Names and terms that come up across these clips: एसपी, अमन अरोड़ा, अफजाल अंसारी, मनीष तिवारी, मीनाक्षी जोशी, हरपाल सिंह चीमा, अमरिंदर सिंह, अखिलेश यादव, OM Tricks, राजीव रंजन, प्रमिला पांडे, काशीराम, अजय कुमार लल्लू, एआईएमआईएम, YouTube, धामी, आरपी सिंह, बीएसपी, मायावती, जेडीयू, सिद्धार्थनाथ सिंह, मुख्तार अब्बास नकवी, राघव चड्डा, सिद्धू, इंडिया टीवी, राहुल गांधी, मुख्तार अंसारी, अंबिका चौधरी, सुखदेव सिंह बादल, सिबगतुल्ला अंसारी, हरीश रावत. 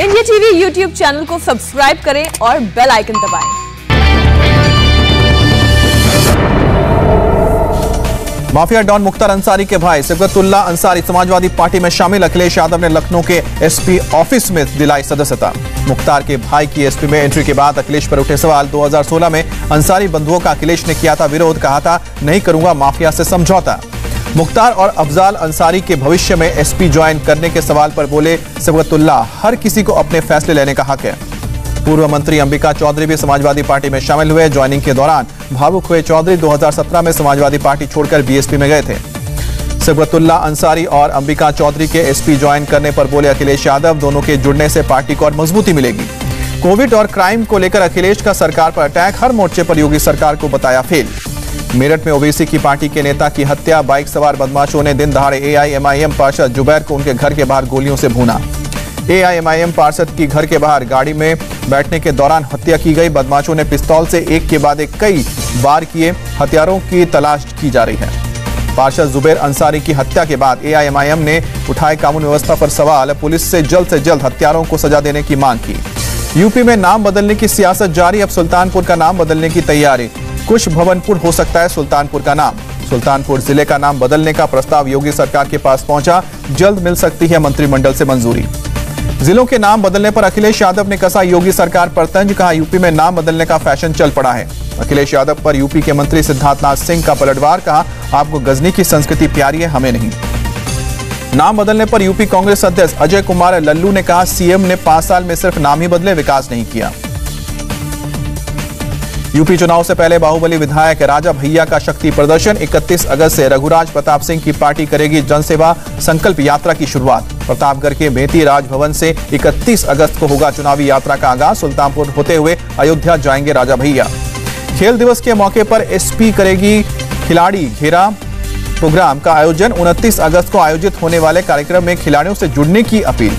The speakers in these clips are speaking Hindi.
इंडिया टीवी यूट्यूब चैनल को सब्सक्राइब करें और बेल आइकन दबाएं। माफिया डॉन मुख्तार अंसारी के भाई सिबगतुल्ला अंसारी समाजवादी पार्टी में शामिल। अखिलेश यादव ने लखनऊ के एसपी ऑफिस में दिलाई सदस्यता। मुख्तार के भाई की एसपी में एंट्री के बाद अखिलेश पर उठे सवाल। 2016 में अंसारी बंधुओं का अखिलेश ने किया था विरोध, कहा था नहीं करूंगा माफिया से समझौता। मुख्तार और अफजाल अंसारी के भविष्य में एसपी ज्वाइन करने के सवाल पर बोले सिबगतुल्ला, हर किसी को अपने फैसले लेने का हक है। पूर्व मंत्री अंबिका चौधरी भी समाजवादी पार्टी में शामिल हुए। ज्वाइनिंग के दौरान भावुक हुए चौधरी। 2017 में समाजवादी पार्टी छोड़कर बीएसपी में गए थे। सिबगतुल्ला अंसारी और अंबिका चौधरी के एसपी ज्वाइन करने पर बोले अखिलेश यादव, दोनों के जुड़ने से पार्टी को और मजबूती मिलेगी। कोविड और क्राइम को लेकर अखिलेश का सरकार पर अटैक। हर मोर्चे पर योगी सरकार को बताया फेल। मेरठ में ओबीसी की पार्टी के नेता की हत्या। बाइक सवार बदमाशों ने दिन दहाड़े एआईएमआईएम पार्षद जुबैर को उनके घर के बाहर गोलियों से भूना। एआईएमआईएम पार्षद की घर के बाहर गाड़ी में बैठने के दौरान हत्या की गई। बदमाशों ने पिस्तौल से एक के बाद एक कई वार किए। हथियारों की तलाश की जा रही है। पार्षद जुबैर अंसारी की हत्या के बाद एआईएमआईएम ने उठाए कानून व्यवस्था पर सवाल। पुलिस से जल्द हत्यारों को सजा देने की मांग की। यूपी में नाम बदलने की सियासत जारी। अब सुल्तानपुर का नाम बदलने की तैयारी। कुछ भवनपुर हो सकता है सुल्तानपुर का नाम। सुल्तानपुर जिले का नाम बदलने का प्रस्ताव योगी सरकार के पास पहुंचा। जल्द मिल सकती है मंत्रिमंडल से मंजूरी। जिलों के नाम बदलने पर अखिलेश यादव ने कसा योगी सरकार पर तंज। कहा यूपी में नाम बदलने का फैशन चल पड़ा है। अखिलेश यादव पर यूपी के मंत्री सिद्धार्थनाथ सिंह का पलटवार। कहा आपको गजनी की संस्कृति प्यारी है, हमें नहीं। नाम बदलने पर यूपी कांग्रेस अध्यक्ष अजय कुमार लल्लू ने कहा सीएम ने 5 साल में सिर्फ नाम ही बदले, विकास नहीं किया। यूपी चुनाव से पहले बाहुबली विधायक राजा भैया का शक्ति प्रदर्शन। 31 अगस्त से रघुराज प्रताप सिंह की पार्टी करेगी जनसेवा संकल्प यात्रा की शुरुआत। प्रतापगढ़ के बेती राजभवन से 31 अगस्त को होगा चुनावी यात्रा का आगाज। सुल्तानपुर होते हुए अयोध्या जाएंगे राजा भैया। खेल दिवस के मौके पर एसपी करेगी खिलाड़ी घेरा प्रोग्राम का आयोजन। 29 अगस्त को आयोजित होने वाले कार्यक्रम में खिलाड़ियों से जुड़ने की अपील।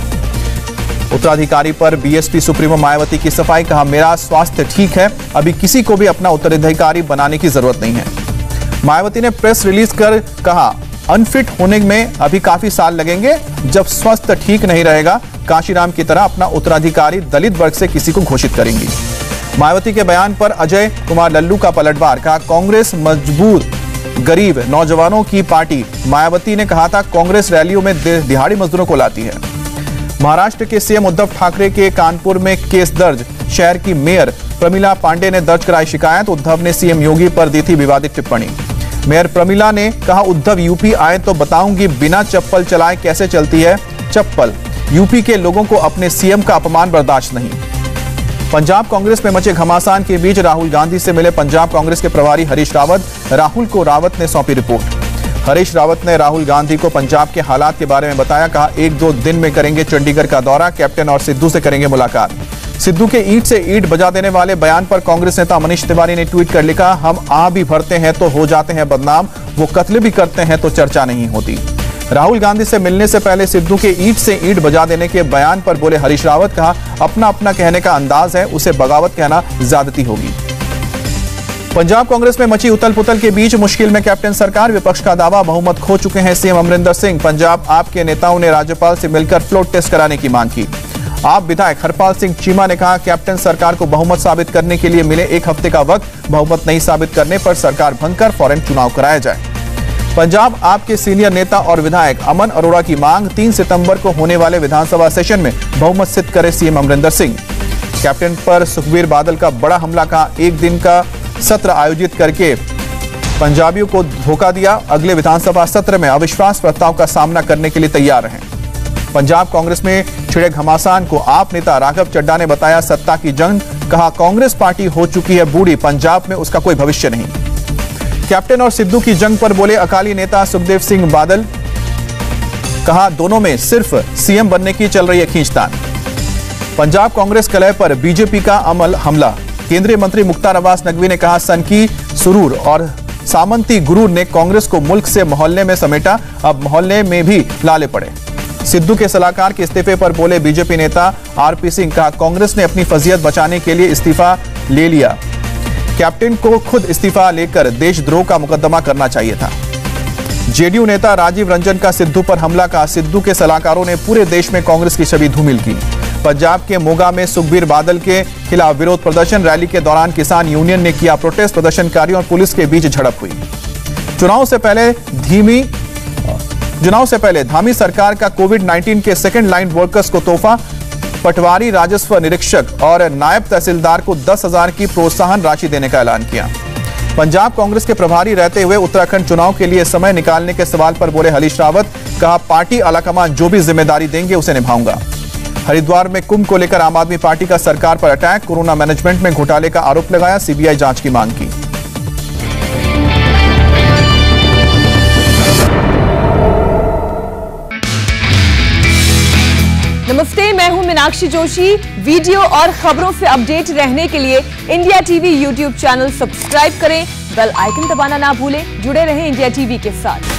उत्तराधिकारी पर बीएसपी सुप्रीमो मायावती की सफाई। कहा मेरा स्वास्थ्य ठीक है, अभी किसी को भी अपना उत्तराधिकारी बनाने की जरूरत नहीं है। मायावती ने प्रेस रिलीज कर कहा अनफिट होने में अभी काफी साल लगेंगे, जब स्वास्थ्य ठीक नहीं रहेगा काशीराम की तरह अपना उत्तराधिकारी दलित वर्ग से किसी को घोषित करेंगी। मायावती के बयान पर अजय कुमार लल्लू का पलटवार। कहा कांग्रेस मजबूर गरीब नौजवानों की पार्टी। मायावती ने कहा था कांग्रेस रैलियों में दिहाड़ी मजदूरों को लाती है। महाराष्ट्र के सीएम उद्धव ठाकरे के कानपुर में केस दर्ज। शहर की मेयर प्रमिला पांडे ने दर्ज कराई शिकायत। उद्धव ने सीएम योगी पर दी थी विवादित टिप्पणी। मेयर प्रमिला ने कहा उद्धव यूपी आए तो बताऊंगी बिना चप्पल चलाए कैसे चलती है चप्पल। यूपी के लोगों को अपने सीएम का अपमान बर्दाश्त नहीं। पंजाब कांग्रेस में मचे घमासान के बीच राहुल गांधी से मिले पंजाब कांग्रेस के प्रभारी हरीश रावत। राहुल को रावत ने सौंपी रिपोर्ट। हरीश रावत ने राहुल गांधी को पंजाब के हालात के बारे में बताया। कहा 1-2 दिन में करेंगे चंडीगढ़ का दौरा। कैप्टन और सिद्धू से करेंगे मुलाकात। सिद्धू के ईंट से ईंट बजा देने वाले बयान पर कांग्रेस नेता मनीष तिवारी ने ट्वीट कर लिखा हम आ भी भरते हैं तो हो जाते हैं बदनाम, वो कत्ल भी करते हैं तो चर्चा नहीं होती। राहुल गांधी से मिलने से पहले सिद्धू के ईंट से ईंट बजा देने के बयान पर बोले हरीश रावत। कहा अपना अपना कहने का अंदाज है, उसे बगावत कहना ज्यादती होगी। पंजाब कांग्रेस में मची उथल पुथल के बीच मुश्किल में कैप्टन सरकार। विपक्ष का दावा बहुमत खो चुके हैं सीएम अमरिंदर सिंह। पंजाब आप के नेताओं ने राज्यपाल से मिलकर फ्लोट टेस्ट कराने की मांग की। आप विधायक हरपाल सिंह चीमा ने कहा कैप्टन सरकार को बहुमत साबित करने के लिए मिले 1 हफ्ते का वक्त। बहुमत नहीं साबित करने पर सरकार भंग कर फौरन चुनाव कराया जाए। पंजाब आप के सीनियर नेता और विधायक अमन अरोड़ा की मांग 3 सितंबर को होने वाले विधानसभा सेशन में बहुमत सिद्ध करे सीएम अमरिंदर सिंह। कैप्टन पर सुखबीर बादल का बड़ा हमला। कहा 1 दिन का सत्र आयोजित करके पंजाबियों को धोखा दिया। अगले विधानसभा सत्र में अविश्वास प्रस्ताव का सामना करने के लिए तैयार हैं। पंजाब कांग्रेस में छिड़े घमासान को आप नेता राघव चड्डा ने बताया सत्ता की जंग। कहा कांग्रेस पार्टी हो चुकी है बूढ़ी, पंजाब में उसका कोई भविष्य नहीं। कैप्टन और सिद्धू की जंग पर बोले अकाली नेता सुखदेव सिंह बादल। कहा दोनों में सिर्फ सीएम बनने की चल रही है खींचतान। पंजाब कांग्रेस कलह पर बीजेपी का अमल हमला। केंद्रीय मंत्री मुख्तार अब्बास नकवी ने कहा सनकी सुरूर और सामंती गुरूर ने कांग्रेस को मुल्क से मोहल्ले में समेटा, अब मोहल्ले में भी लाले पड़े। सिद्धू के सलाहकार के इस्तीफे पर बोले बीजेपी नेता आरपी सिंह। कहा कांग्रेस ने अपनी फजीहत बचाने के लिए इस्तीफा ले लिया, कैप्टन को खुद इस्तीफा लेकर देशद्रोह का मुकदमा करना चाहिए था। जेडीयू नेता राजीव रंजन का सिद्धू पर हमला। कहा सिद्धू के सलाहकारों ने पूरे देश में कांग्रेस की छवि धूमिल की। पंजाब के मोगा में सुखबीर बादल के खिलाफ विरोध प्रदर्शन, रैली के दौरान किसान यूनियन ने किया प्रोटेस्ट, प्रदर्शनकारियों और पुलिस के बीच झड़प हुई। चुनाव से पहले धामी सरकार का कोविड-19 के सेकेंड लाइन वर्कर्स को तोहफा, पटवारी, राजस्व निरीक्षक और नायब तहसीलदार को 10,000 की प्रोत्साहन राशि देने का ऐलान किया। पंजाब कांग्रेस के प्रभारी रहते हुए उत्तराखंड चुनाव के लिए समय निकालने के सवाल पर बोले हरीश रावत, कहा पार्टी आलाकमान जो भी जिम्मेदारी देंगे उसे निभाऊंगा। हरिद्वार में कुंभ को लेकर आम आदमी पार्टी का सरकार पर अटैक, कोरोना मैनेजमेंट में घोटाले का आरोप लगाया, सीबीआई जांच की मांग की। नमस्ते, मैं हूं मीनाक्षी जोशी। वीडियो और खबरों से अपडेट रहने के लिए इंडिया टीवी YouTube channel subscribe करें, बेल आइकन दबाना ना भूलें। जुड़े रहें इंडिया टीवी के साथ।